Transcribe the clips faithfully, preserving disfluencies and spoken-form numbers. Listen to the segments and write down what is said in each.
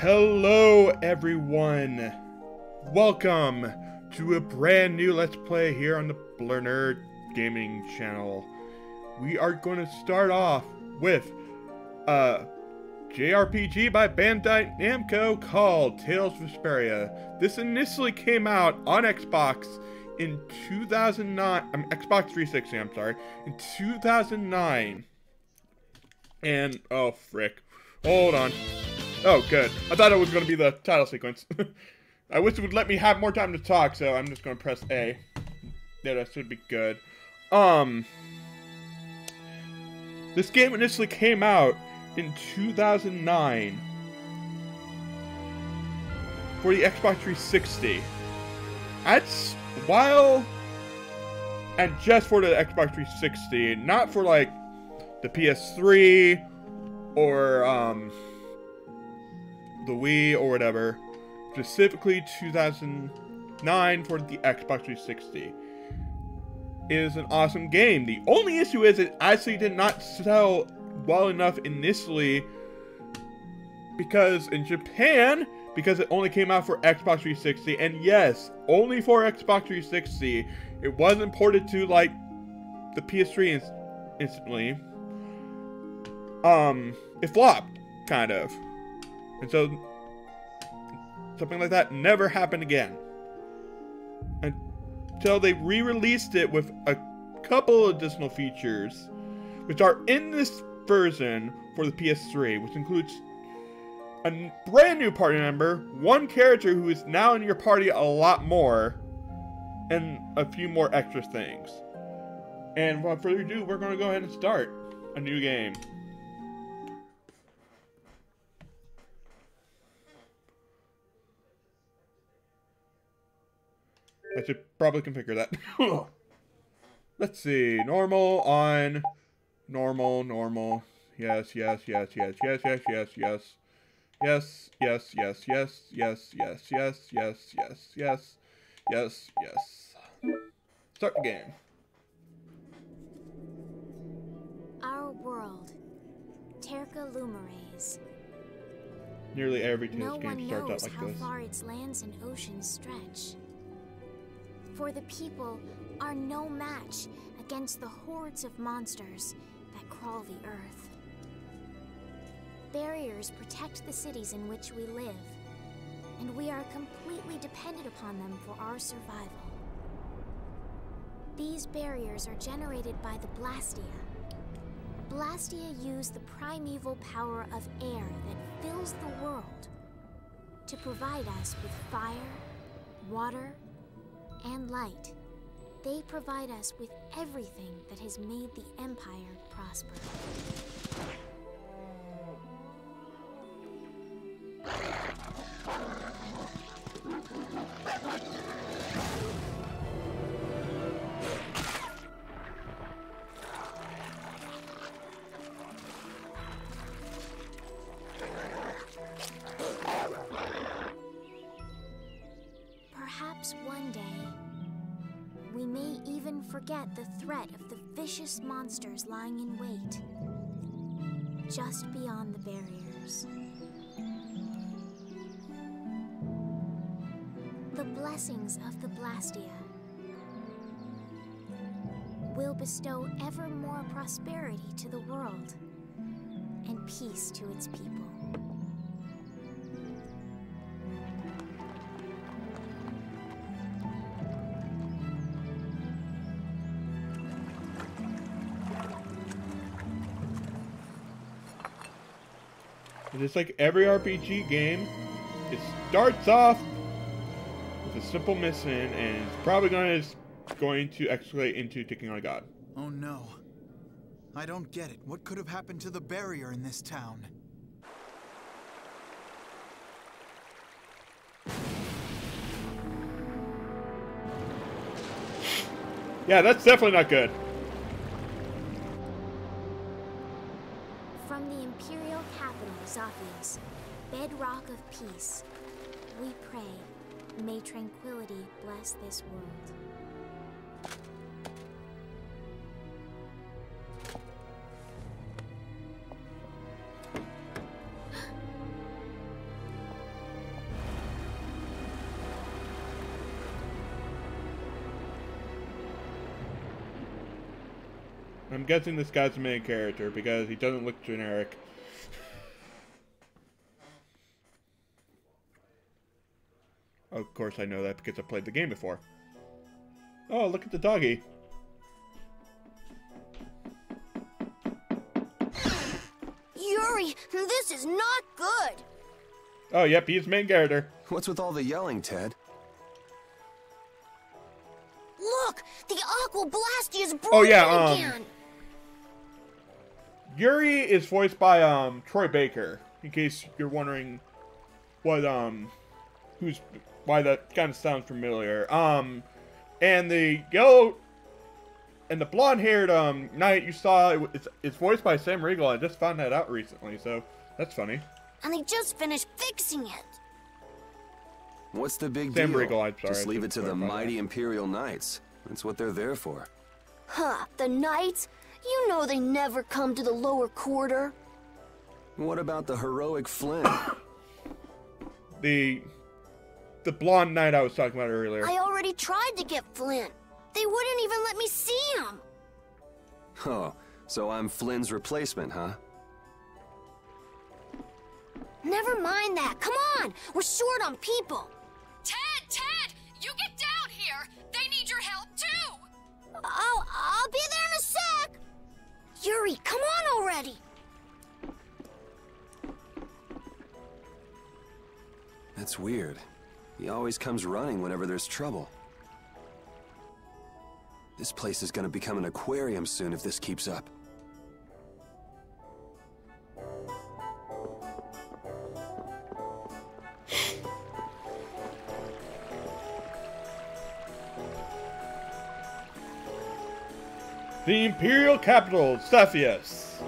Hello everyone, welcome to a brand new Let's Play here on the Blur Nerd Gaming channel. We are going to start off with a J R P G by Bandai Namco called Tales of Vesperia. This initially came out on Xbox in two thousand nine, um, Xbox three sixty, I'm sorry, in two thousand nine. And, oh frick, hold on. Oh, good. I thought it was going to be the title sequence. I wish it would let me have more time to talk, so I'm just going to press A. Yeah, that should be good. Um, this game initially came out in two thousand nine for the Xbox three sixty. That's while and just for the Xbox three sixty, not for like the P S three or um. the Wii or whatever, specifically two thousand nine for the Xbox three sixty. It is an awesome game. The only issue is it actually did not sell well enough initially because in Japan, because it only came out for Xbox three sixty, and yes, only for Xbox three sixty. It wasn't ported to like the P S three inst instantly. Um, it flopped, kind of. And so, something like that never happened again. Until they re-released it with a couple additional features, which are in this version for the P S three, which includes a brand new party member, one character who is now in your party a lot more, and a few more extra things. And without further ado, we're going to go ahead and start a new game. I should probably configure that. Let's see. Normal on. Normal, normal. Yes, yes, yes, yes, yes, yes, yes, yes. Yes, yes, yes, yes, yes, yes, yes, yes, yes, yes, yes, yes. Start the game. Our world. Terra Lumeres. Nearly every Tales game starts out like this. No one knows how far its lands and oceans stretch. For the people are no match against the hordes of monsters that crawl the earth. Barriers protect the cities in which we live, and we are completely dependent upon them for our survival. These barriers are generated by the Blastia. Blastia use the primeval power of air that fills the world to provide us with fire, water, and light. They provide us with everything that has made the Empire prosper. The threat of the vicious monsters lying in wait just beyond the barriers. The blessings of the Blastia will bestow ever more prosperity to the world and peace to its people. Just like every R P G game, it starts off with a simple mission, and it's probably going to, going to escalate into taking on a god. Oh no. I don't get it. What could have happened to the barrier in this town? Yeah, that's definitely not good. Zaphias, bedrock of peace, we pray, may tranquility bless this world. I'm guessing this guy's the main character because he doesn't look generic. Of course I know that because I played the game before. Oh, look at the doggy. Yuri, this is not good. Oh, yep, he's main character. What's with all the yelling, Ted? Look, the Aquablastia is brewing oh, yeah, um, again. Yuri is voiced by um Troy Baker. In case you're wondering what um who's why that kind of sounds familiar. Um, and the yellow and the blonde-haired um knight you saw it's it's voiced by Sam Riegel. I just found that out recently, so that's funny. And they just finished fixing it. What's the big Sam deal? Riegel, I'm sorry, just leave it to the mighty that. Imperial Knights. That's what they're there for. Huh, the Knights? You know they never come to the lower quarter. What about the heroic Flynn? the the blonde knight I was talking about earlier. I already tried to get Flynn. They wouldn't even let me see him. Oh, so I'm Flynn's replacement, huh? Never mind that. Come on! We're short on people. Ted! Ted! You get down here! They need your help, too! I'll, I'll be there in a sec! Yuri, come on already! That's weird. He always comes running whenever there's trouble. This place is going to become an aquarium soon if this keeps up. The Imperial Capital, Zaphias.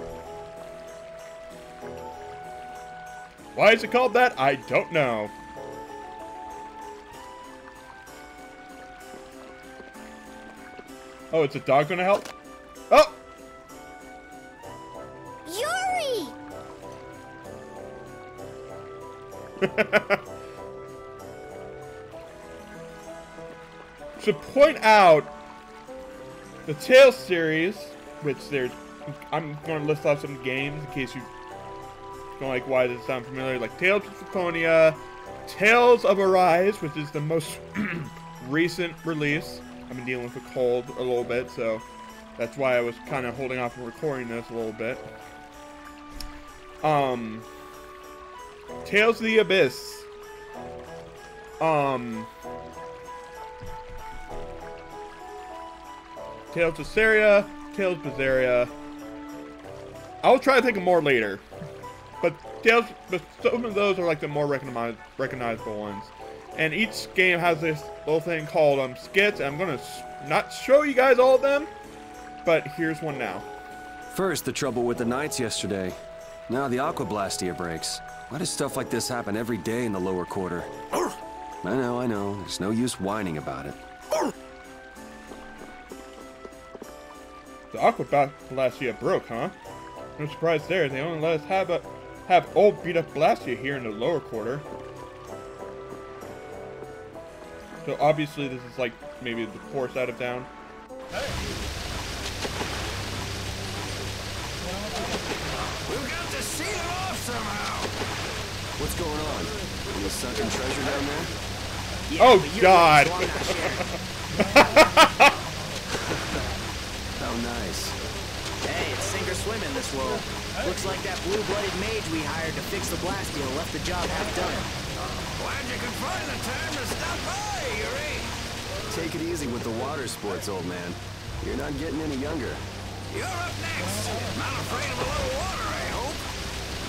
Why is it called that? I don't know. Oh, is the dog gonna help? Oh! Yuri! To point out the Tales series, which there's, I'm going to list off some games in case you don't like why this sounds familiar, like Tales of Symphonia, Tales of Arise, which is the most recent release. I've been dealing with a cold a little bit, so that's why I was kind of holding off on recording this a little bit. Um, Tales of the Abyss. Um... Tales of Seria, Tales of Bizaria. I'll try to think of more later. But Tales, but some of those are like the more recognize, recognizable ones. And each game has this little thing called um, skits. And I'm going to not show you guys all of them, but here's one now. First, the trouble with the Knights yesterday. Now the Aquablastia breaks. Why does stuff like this happen every day in the lower quarter? I know, I know. There's no use whining about it. The Aquablastia broke, huh? No surprise there. They only let us have a, have old beat-up Blastia here in the lower quarter. So obviously this is like maybe the poor side of town. Hey. We've got to seal it off somehow. What's going on? Is the sunken treasure down there? Yeah, oh God! Oh, nice. Hey, it's sink or swim in this world. Looks like that blue-blooded mage we hired to fix the Blastia left the job half done. Glad you could find the time to stop by, Yuri. Take it easy with the water sports, old man. You're not getting any younger. You're up next. Not afraid of a little water, I hope.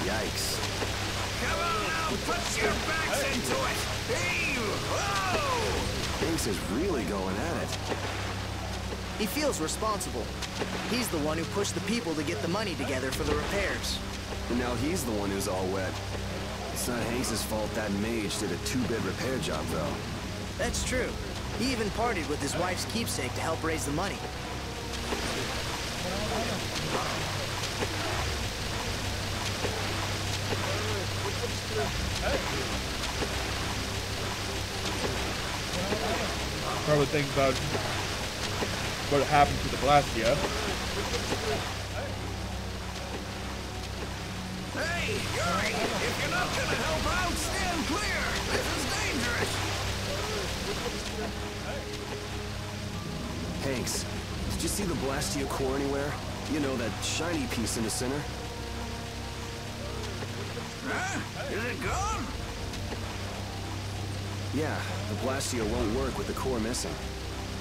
Yikes. Come on now, put your backs into it. Hey, whoa! Things is really going at it. He feels responsible. He's the one who pushed the people to get the money together for the repairs. And now he's the one who's all wet. It's not Hanks' fault that mage did a two-bed repair job, though. That's true. He even parted with his wife's keepsake to help raise the money. Probably think about what happened to the Blastia. Hey, Yuri! If you're not gonna help out, stand clear! This is dangerous! Thanks. Did you see the Blastia core anywhere? You know, that shiny piece in the center? Huh? Is it gone? Yeah, the Blastia won't work with the core missing.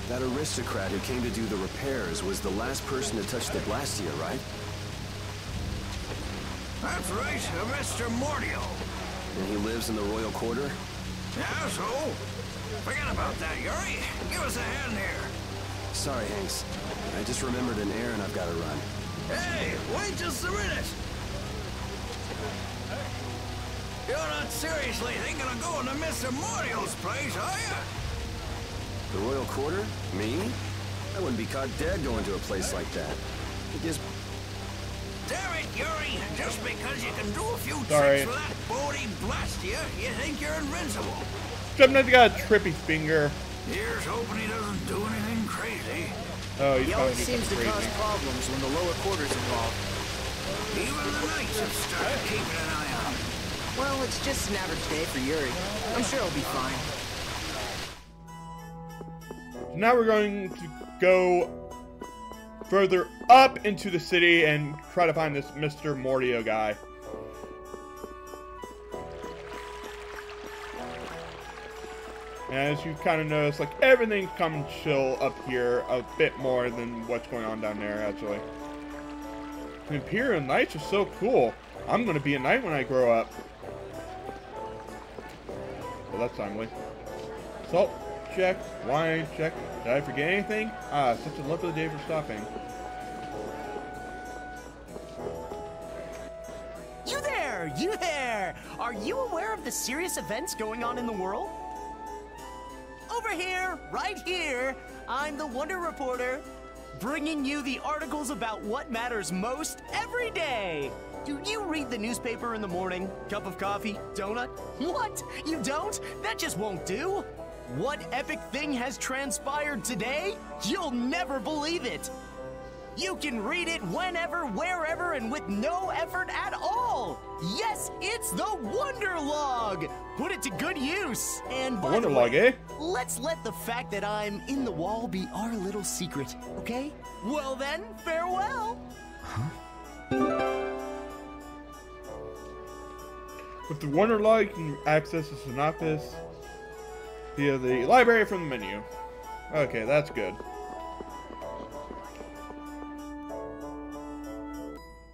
That aristocrat who came to do the repairs was the last person to touch the Blastia, right? That's right, Mister Mordio. And he lives in the royal quarter? Yeah, so? Forget about that, Yuri. Give us a hand here. Sorry, Hanks. I just remembered an errand I've got to run. Hey, wait just a minute! You're not seriously thinking of going to Mister Mordio's place, are you? The royal quarter? Me? I wouldn't be caught dead going to a place like that. It just... Damn it, Yuri! Just because you can do a few Sorry. tricks with that body Blastia, you think you're invincible. Jumpnut's got a trippy finger. Here's hoping he doesn't do anything crazy. Oh, he's probably doing something crazy. It seems to cause problems when the lower quarter's involved. Even the knights have started keeping an eye on him. Well, it's just an average day for Yuri. I'm sure he'll be fine. So now we're going to go further up into the city and try to find this Mister Mordio guy. And as you kind of noticed, like, everything's coming chill up here a bit more than what's going on down there, actually. The Imperial Knights are so cool. I'm going to be a knight when I grow up. Well, that's timely. Salt check, wine check. Did I forget anything? Ah, such a lovely day for stopping. You there! You there! Are you aware of the serious events going on in the world? Over here, right here, I'm the Wonder Reporter, bringing you the articles about what matters most every day. Do you read the newspaper in the morning? Cup of coffee? Donut? What? You don't? That just won't do. What epic thing has transpired today? You'll never believe it. You can read it whenever, wherever, and with no effort at all. Yes, it's the Wonder Log. Put it to good use. And by the way, Wonder Log, eh? Let's let the fact that I'm in the wall be our little secret, okay? Well then, farewell. Huh? With the Wonder Log, you can access the synopsis via the library from the menu. Okay, that's good.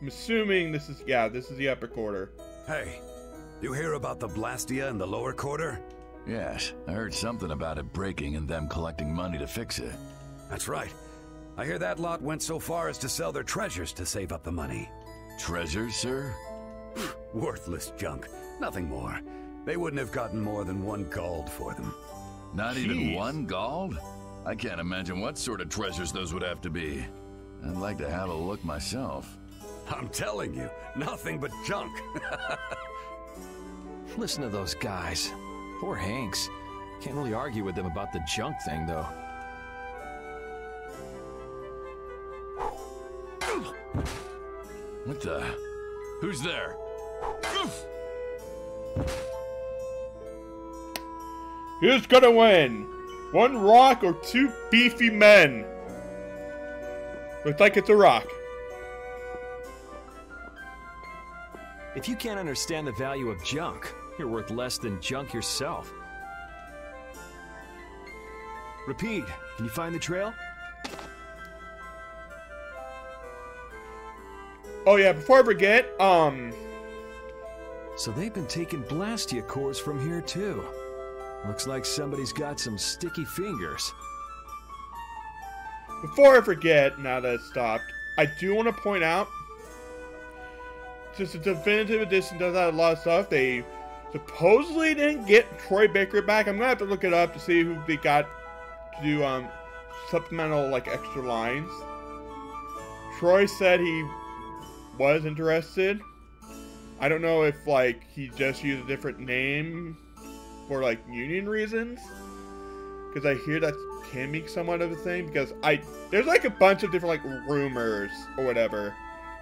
I'm assuming this is, yeah, this is the upper quarter. Hey, you hear about the Blastia in the lower quarter? Yes, I heard something about it breaking and them collecting money to fix it. That's right. I hear that lot went so far as to sell their treasures to save up the money. Treasures, sir? Worthless junk. Nothing more. They wouldn't have gotten more than one gold for them. Not Jeez. even one gold? I can't imagine what sort of treasures those would have to be. I'd like to have a look myself. I'm telling you, nothing but junk. Listen to those guys. Poor Hanks. Can't really argue with them about the junk thing, though. What the? Who's there? Oof. Who's gonna win? One rock or two beefy men? Looks like it's a rock. If you can't understand the value of junk, you're worth less than junk yourself. Repeat, can you find the trail? Oh yeah, before I forget, um... so they've been taking Blastia cores from here too. Looks like somebody's got some sticky fingers. Before I forget, now that it's stopped, I do want to point out, since the Definitive Edition does have a lot of stuff, they supposedly didn't get Troy Baker back. I'm going to have to look it up to see who they got to do um, supplemental, like, extra lines. Troy said he was interested. I don't know if, like, he just used a different name for, like, union reasons. because I hear that can be somewhat of a thing, because I there's like a bunch of different like rumors or whatever.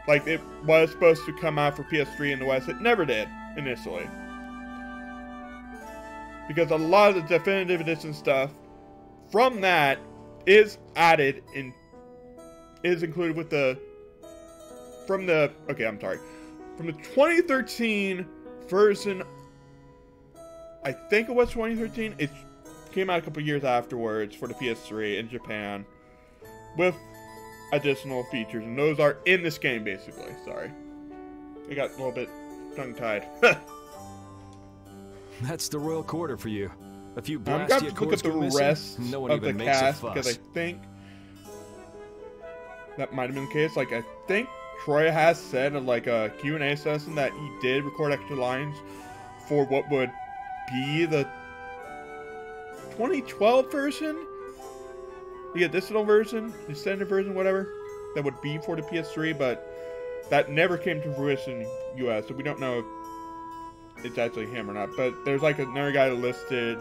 Like, it was supposed to come out for P S three in the West. It never did, initially. Because a lot of the Definitive Edition stuff from that is added in... is included with the... From the... Okay, I'm sorry. From the twenty thirteen version... I think it was twenty thirteen. It came out a couple years afterwards for the P S three in Japan. With... additional features, and those are in this game basically. Sorry, I got a little bit tongue-tied. That's the royal quarter for you. A few Blastia I'm going to look at the missing. Rest no one of even the makes cast because I think that might have been the case. Like, I think Troy has said in like a Q and A session that he did record extra lines for what would be the twenty twelve version. The additional version, the standard version, whatever, that would be for the P S three, but that never came to fruition in the U S, so we don't know if it's actually him or not. But there's like another guy listed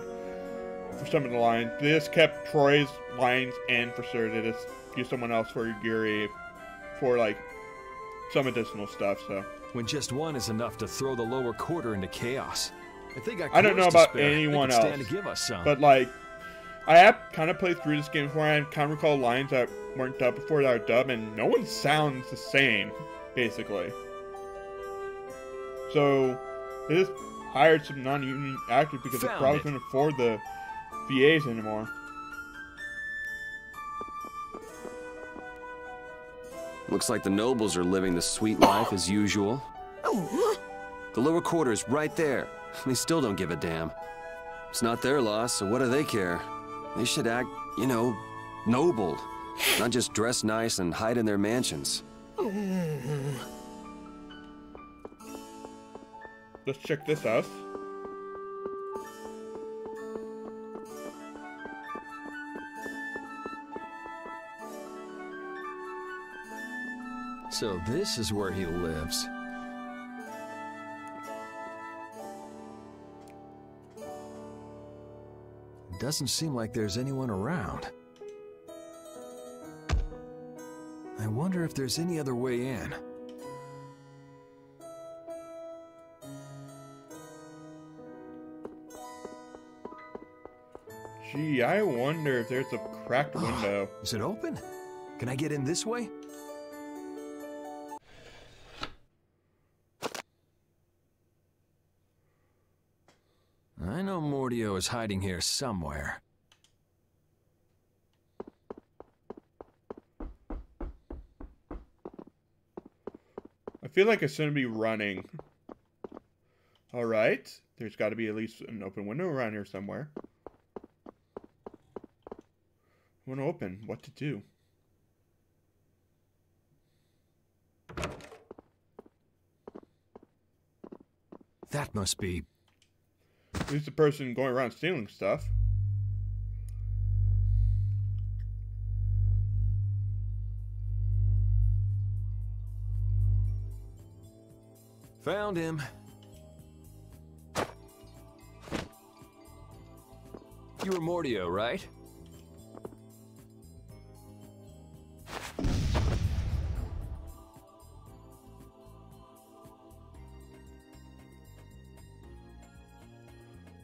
for some of the lines. This kept Troy's lines in for sure. They just used someone else for Yuri for like some additional stuff, so. When just one is enough to throw the lower quarter into chaos. I think I, I don't know about anyone else, to give us some. But like, I have kind of played through this game before, and I kind of recall lines that weren't dubbed before that are dubbed, and no one sounds the same, basically. So, they just hired some non-union actors because Found they probably it. couldn't afford the V As anymore. Looks like the nobles are living the sweet life as usual. The lower quarter is right there. They still don't give a damn. It's not their loss, so what do they care? They should act, you know, noble, not just dress nice and hide in their mansions. Let's check this out. So this is where he lives. Doesn't seem like there's anyone around. I wonder if there's any other way in. Gee, I wonder if there's a cracked window. Is it open? Can I get in this way? I know Mordio is hiding here somewhere. I feel like I shouldn't be running. Alright. There's got to be at least an open window around here somewhere. I want to open. What to do? That must be... Who's the person going around stealing stuff? Found him. You were Mordio, right?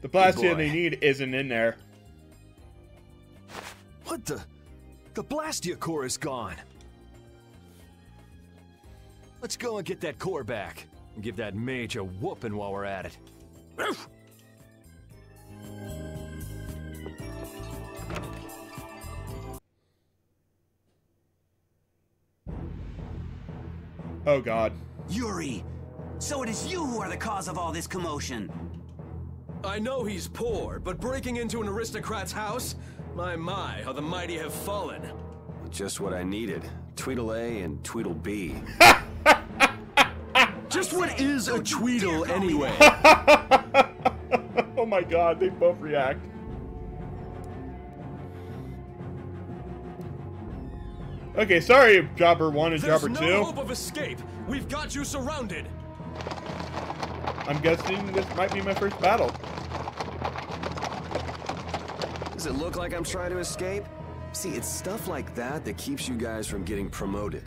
The Blastia they need isn't in there. What the? The Blastia core is gone. Let's go and get that core back. And give that mage a whooping while we're at it. Oh god. Yuri! So it is you who are the cause of all this commotion. I know he's poor, but breaking into an aristocrat's house? My, my, how the mighty have fallen. Just what I needed. Tweedle A and Tweedle B. Just what is a Tweedle anyway? Oh my god, they both react. Okay, sorry, Jobber one and There's Jobber no two. There's no hope of escape. We've got you surrounded. I'm guessing this might be my first battle. Does it look like I'm trying to escape? See, it's stuff like that that keeps you guys from getting promoted.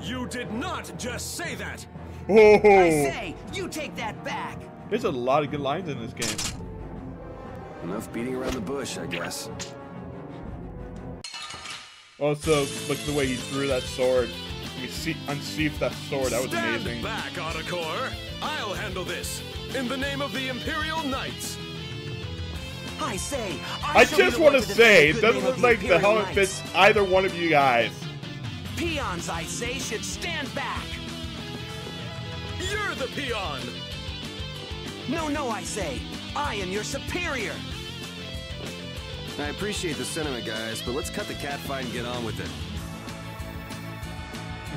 You did not just say that! Oh. I say, you take that back! There's a lot of good lines in this game. Enough beating around the bush, I guess. Also, look at the way he threw that sword. We see, unsheathed that sword. That was Stand amazing. Back, Otacor. I'll handle this. In the name of the Imperial Knights. I say. I, I just want to say, it doesn't look like the helmet fits either one of you guys. Peons, I say, should stand back. You're the peon. No, no, I say, I am your superior. I appreciate the sentiment, guys, but let's cut the catfight and get on with it.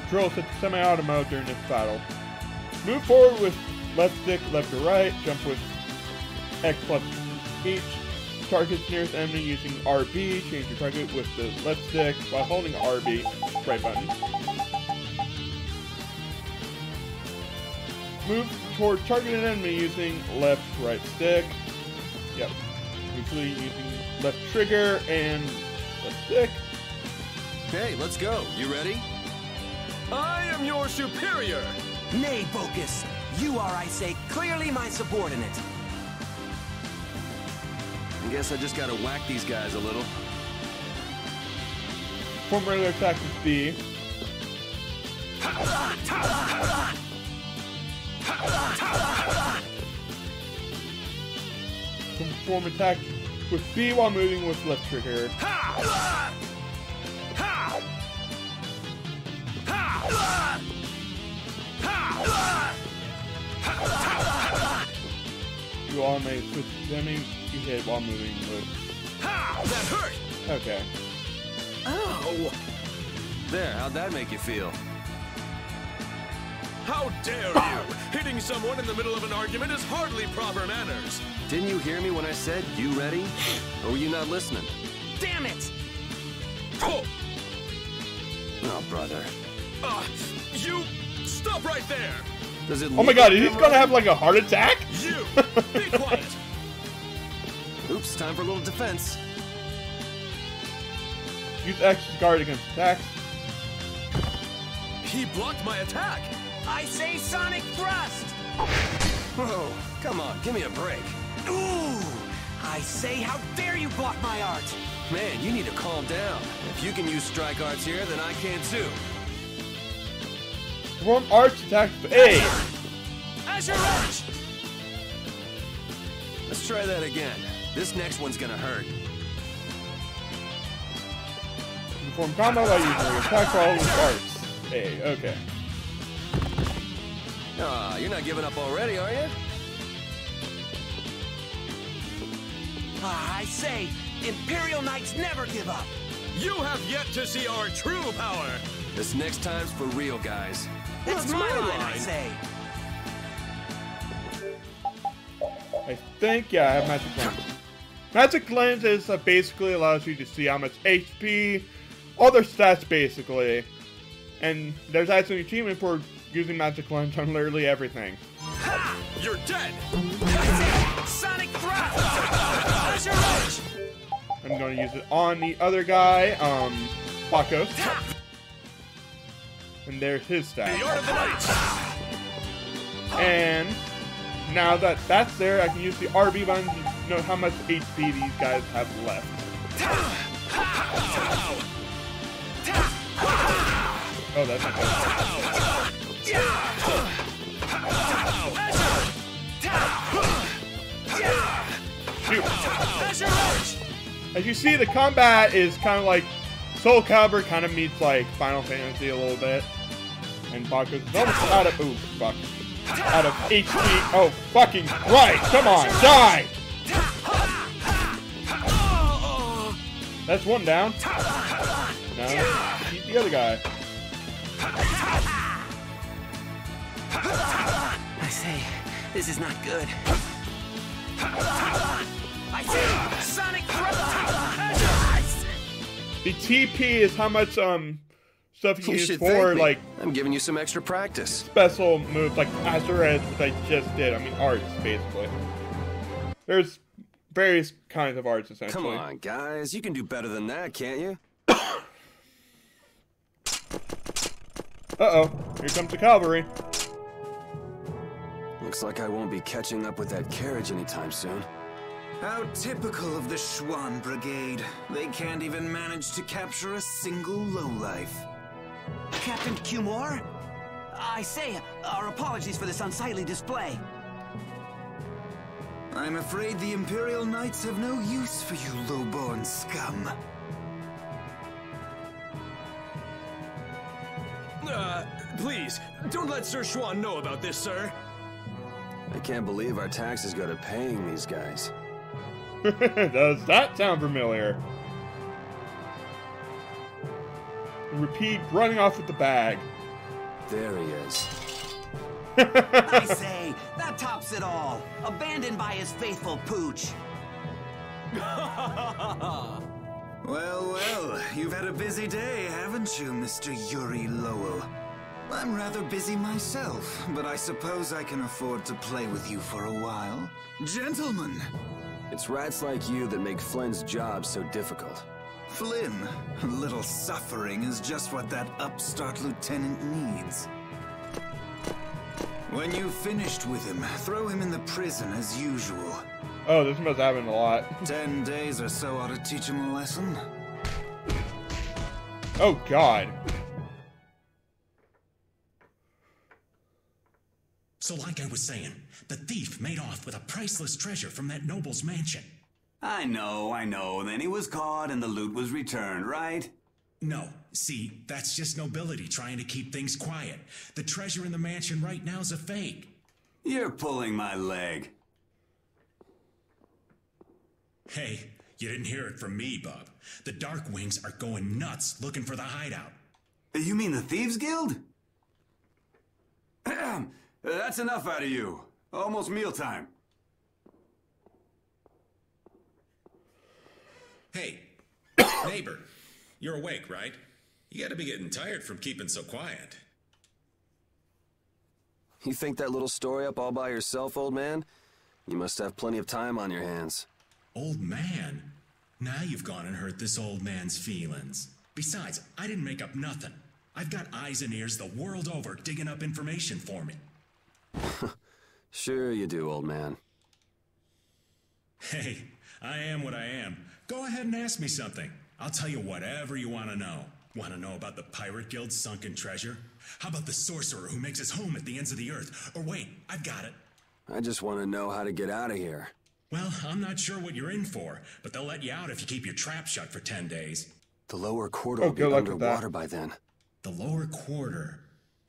Control the semi-auto mode during this battle. Move forward with left stick, left or right. Jump with X plus each. Target's nearest enemy using R B. Change your target with the left stick while holding R B. Right button. Move toward targeted enemy using left, right stick. Yep. Usually using left trigger and left stick. Hey, let's go. You ready? I am your superior. Nay, Bocus. You are, I say, clearly my subordinate. I guess I just gotta whack these guys a little. Form regular attack with B. Perform attack with B while moving with left trigger. You all may switch enemy you hit while moving with. Ha! That hurt! Okay. Ow! There, how'd that make you feel? How dare you! Hitting someone in the middle of an argument is hardly proper manners. Didn't you hear me when I said, you ready? Or were you not listening? Damn it! Oh, oh brother. Uh, you... Stop right there! Does it oh my god, he's gonna right? have like a heart attack? You! Be quiet! Oops, time for a little defense. Use X to guard against attacks. He blocked my attack! I say Sonic Thrust! Whoa, come on, give me a break. Ooh! I say, how dare you block my art! Man, you need to calm down. If you can use strike arts here, then I can too. Perform arts attack with A! Azure Arch! Let's try that again. This next one's gonna hurt. Perform combo by using your attack roll with arts. A, okay. Ah, you're not giving up already, are you? Ah, I say, Imperial Knights never give up. You have yet to see our true power. This next time's for real, guys. That's my line, I say. I think, yeah, I have Magic Lens. Magic Lens is uh, basically allows you to see how much H P, all their stats basically. And there's actually an achievement for using Magic Lens on literally everything. Ha! You're dead! That's it! Sonic Thrust! There's your edge! I'm going to use it on the other guy, um, Paco. And there's his stat. The Art of the Knights! And... now that that's there, I can use the R B button to know how much H P these guys have left. Oh, that's not good. As you see, the combat is kind of like Soul Calibur, kind of meets like Final Fantasy a little bit. And Baku's almost out of ooh, Baku. Out of H P. Oh, fucking right. Come on, die. That's one down. No, keep the other guy. I say, this is not good. I say, Sonic Thrust. The T P is how much, um... stuff you, you use for, like... I'm giving you some extra practice. Special moves, like Azure Edge, which I just did. I mean, arts, basically. There's various kinds of arts, essentially. Come on, guys. You can do better than that, can't you? Uh-oh. Here comes the cavalry. Looks like I won't be catching up with that carriage anytime soon. How typical of the Schwann Brigade. They can't even manage to capture a single lowlife. Captain Cumore? I say, our apologies for this unsightly display. I'm afraid the Imperial Knights have no use for you lowborn scum. Uh, please, don't let Sir Schwann know about this, sir. I can't believe our taxes go to paying these guys. Does that sound familiar? Repede running off with the bag. There he is. I say, that tops it all. Abandoned by his faithful pooch. Well, well, you've had a busy day, haven't you, Mister Yuri Lowell? I'm rather busy myself, but I suppose I can afford to play with you for a while. Gentlemen! It's rats like you that make Flynn's job so difficult. Flynn, a little suffering is just what that upstart lieutenant needs. When you've finished with him, throw him in the prison as usual. Oh, this must happen a lot. Ten days or so ought to teach him a lesson. Oh, God. So like I was saying, the thief made off with a priceless treasure from that noble's mansion. I know, I know. Then he was caught and the loot was returned, right? No. See, that's just nobility trying to keep things quiet. The treasure in the mansion right now is a fake. You're pulling my leg. Hey, you didn't hear it from me, Bob. The Dark Wings are going nuts looking for the hideout. You mean the Thieves Guild? That's enough out of you. Almost mealtime. Hey, neighbor. You're awake, right? You gotta be getting tired from keeping so quiet. You think that little story up all by yourself, old man? You must have plenty of time on your hands. Old man? Now you've gone and hurt this old man's feelings. Besides, I didn't make up nothing. I've got eyes and ears the world over digging up information for me. Sure you do, old man. Hey, I am what I am. Go ahead and ask me something. I'll tell you whatever you want to know. Want to know about the Pirate Guild's sunken treasure? How about the sorcerer who makes his home at the ends of the earth? Or wait, I've got it. I just want to know how to get out of here. Well, I'm not sure what you're in for, but they'll let you out if you keep your trap shut for ten days. The lower quarter oh, will be underwater by then. The lower quarter?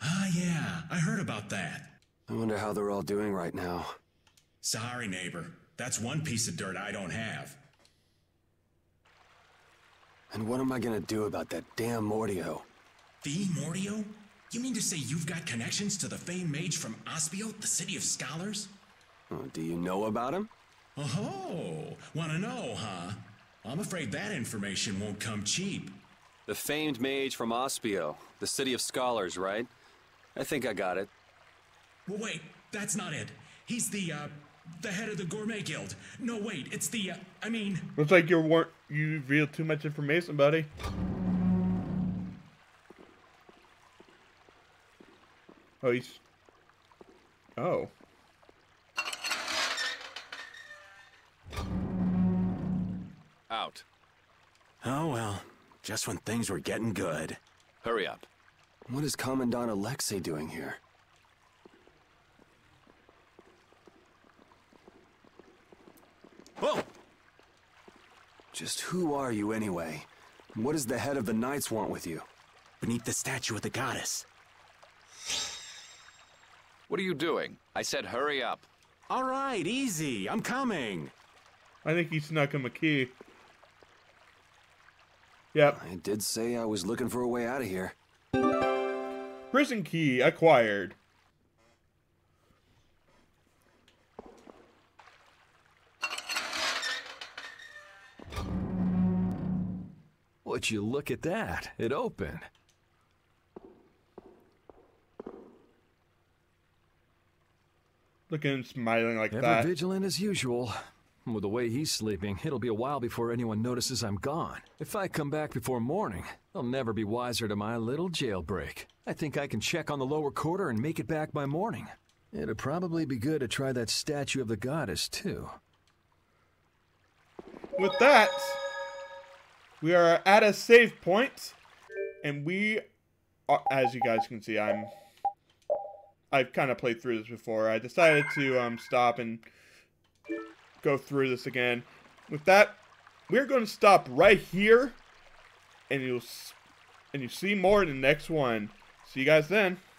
Ah, yeah, I heard about that. I wonder how they're all doing right now. Sorry, neighbor. That's one piece of dirt I don't have. And what am I gonna do about that damn Mordio? The Mordio? You mean to say you've got connections to the famed mage from Aspio, the city of scholars? Oh, do you know about him? Oh, wanna know, huh? I'm afraid that information won't come cheap. The famed mage from Aspio, the city of scholars, right? I think I got it. Well, wait, that's not it. He's the, uh... the head of the Gourmet Guild. No, wait, it's the, uh, I mean... Looks like you weren't, you revealed too much information, buddy. Oh, he's... Oh. Out. Oh, well. Just when things were getting good. Hurry up. What is Commandant Alexei doing here? Whoa! Just who are you, anyway? And what does the head of the Knights want with you? Beneath the statue of the goddess. What are you doing? I said hurry up. All right, easy. I'm coming. I think he snuck him a key. Yep. I did say I was looking for a way out of here. Prison key acquired. Would you look at that? It opened. Looking, smiling like that. Ever vigilant as usual. With the way he's sleeping, it'll be a while before anyone notices I'm gone. If I come back before morning, I'll never be wiser to my little jailbreak. I think I can check on the lower quarter and make it back by morning. It'd probably be good to try that statue of the goddess, too. With that, we are at a save point, and we are, as you guys can see, I'm, I've kind of played through this before. I decided to um, stop and go through this again. With that, we're going to stop right here, and you'll and you see more in the next one. See you guys then.